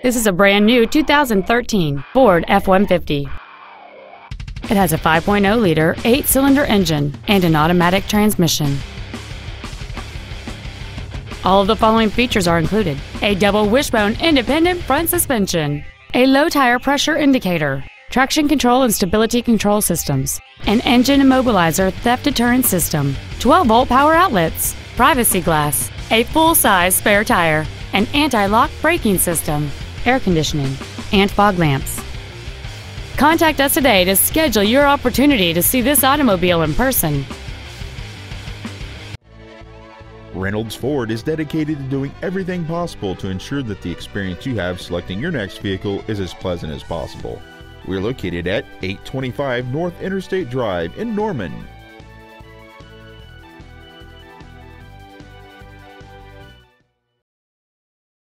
This is a brand new 2013 Ford F-150. It has a 5.0-liter 8-cylinder engine and an automatic transmission. All of the following features are included: a double wishbone independent front suspension, a low tire pressure indicator, traction control and stability control systems, an engine immobilizer theft deterrent system, 12-volt power outlets, privacy glass, a full-size spare tire, an anti-lock braking system, air conditioning, and fog lamps. Contact us today to schedule your opportunity to see this automobile in person. Reynolds Ford is dedicated to doing everything possible to ensure that the experience you have selecting your next vehicle is as pleasant as possible. We're located at 825 North Interstate Drive in Norman.